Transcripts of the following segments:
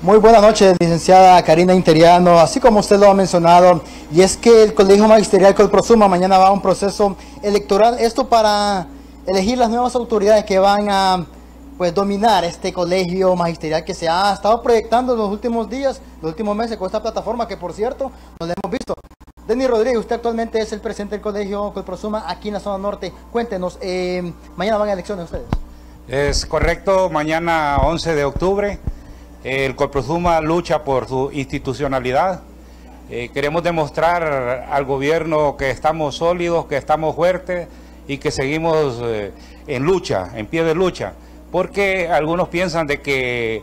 Muy buenas noches, licenciada Karina Interiano, así como usted lo ha mencionado, y es que el Colegio Magisterial COLPROSUMAH mañana va a un proceso electoral, esto para elegir las nuevas autoridades que van a dominar este colegio magisterial que se ha estado proyectando en los últimos días, los últimos meses, con esta plataforma que, por cierto, no la hemos visto. Denis Rodríguez, usted actualmente es el presidente del Colegio COLPROSUMAH aquí en la zona norte. Cuéntenos, mañana van a elecciones ustedes. Es correcto, mañana 11 de octubre. El COLPROSUMAH lucha por su institucionalidad. Queremos demostrar al gobierno que estamos sólidos, que estamos fuertes y que seguimos en lucha, en pie de lucha. Porque algunos piensan de que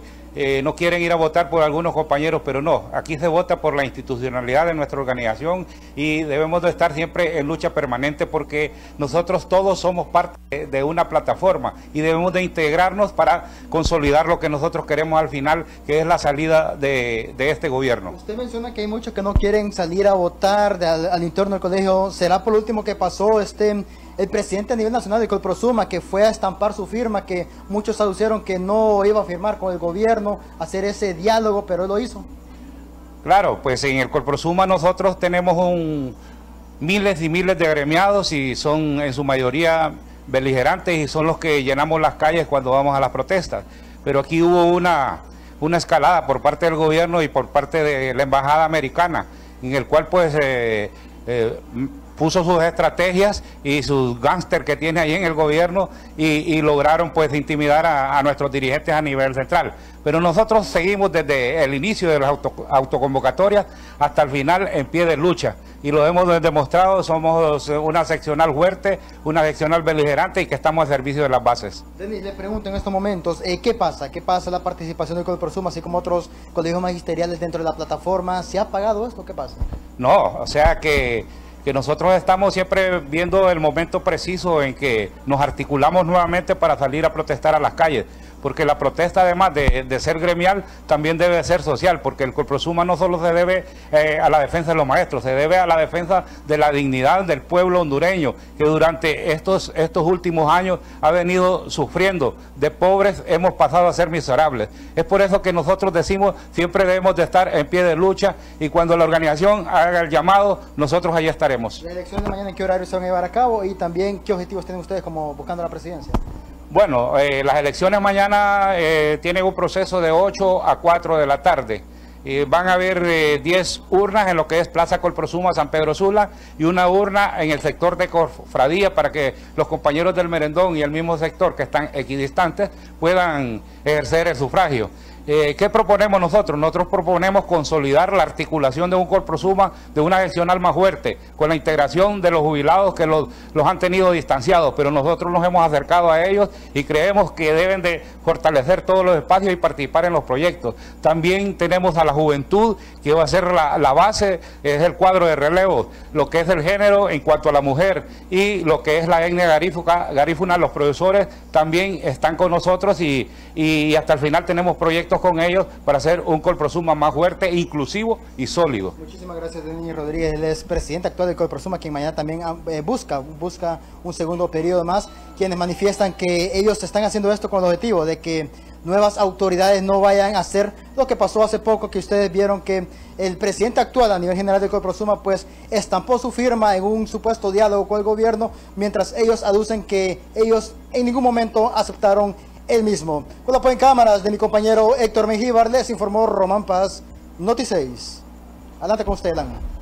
no quieren ir a votar por algunos compañeros, pero no. Aquí se vota por la institucionalidad de nuestra organización y debemos de estar siempre en lucha permanente porque nosotros todos somos parte de una plataforma y debemos de integrarnos para consolidar lo que nosotros queremos al final, que es la salida de este gobierno. Usted menciona que hay muchos que no quieren salir a votar al interno del colegio. ¿Será por último que pasó el presidente a nivel nacional de COLPROSUMAH, que fue a estampar su firma, que muchos aducieron que no iba a firmar con el gobierno, hacer ese diálogo, pero él lo hizo? Claro, pues en el COLPROSUMAH nosotros tenemos miles y miles de agremiados y son en su mayoría beligerantes y son los que llenamos las calles cuando vamos a las protestas. Pero aquí hubo una escalada por parte del gobierno y por parte de la embajada americana, en el cual pues puso sus estrategias y sus gángster que tiene ahí en el gobierno y lograron pues intimidar a nuestros dirigentes a nivel central. Pero nosotros seguimos desde el inicio de las autoconvocatorias hasta el final en pie de lucha y lo hemos demostrado, somos una seccional fuerte, una seccional beligerante y que estamos al servicio de las bases. Denis, le pregunto en estos momentos, ¿qué pasa? ¿Qué pasa la participación del COLPROSUMAH, así como otros colegios magisteriales dentro de la plataforma? ¿Se ha pagado esto? ¿Qué pasa? No, o sea que nosotros estamos siempre viendo el momento preciso en que nos articulamos nuevamente para salir a protestar a las calles, porque la protesta además de ser gremial también debe ser social, porque el COLPROSUMAH no solo se debe a la defensa de los maestros, se debe a la defensa de la dignidad del pueblo hondureño, que durante estos últimos años ha venido sufriendo. De pobres hemos pasado a ser miserables. Es por eso que nosotros decimos siempre debemos de estar en pie de lucha y cuando la organización haga el llamado, nosotros allí estaremos. La elección de mañana, ¿en qué horario se van a llevar a cabo? Y también, ¿qué objetivos tienen ustedes como buscando la presidencia? Bueno, las elecciones mañana tienen un proceso de 8 a 4 de la tarde. Van a haber 10 urnas en lo que es Plaza COLPROSUMAH San Pedro Sula y una urna en el sector de Cofradía para que los compañeros del Merendón y el mismo sector que están equidistantes puedan ejercer el sufragio. ¿Qué proponemos nosotros? Nosotros proponemos consolidar la articulación de un COLPROSUMAH, de una seccional más fuerte, con la integración de los jubilados que los han tenido distanciados, pero nosotros nos hemos acercado a ellos y creemos que deben de fortalecer todos los espacios y participar en los proyectos. También tenemos a la juventud, que va a ser la base, es el cuadro de relevo, lo que es el género en cuanto a la mujer y lo que es la etnia garífuna. Los profesores también están con nosotros y hasta el final tenemos proyectos con ellos para hacer un COLPROSUMAH más fuerte, inclusivo y sólido. Muchísimas gracias, Denis Rodríguez. Él es presidente actual del COLPROSUMAH, quien mañana también busca un segundo periodo más, quienes manifiestan que ellos están haciendo esto con el objetivo de que nuevas autoridades no vayan a hacer lo que pasó hace poco, que ustedes vieron que el presidente actual a nivel general del COLPROSUMAH pues estampó su firma en un supuesto diálogo con el gobierno, mientras ellos aducen que ellos en ningún momento aceptaron el mismo. Con la apoyo en cámaras de mi compañero Héctor Mejívar, les informó Román Paz, Noticias. Adelante con usted, Lana.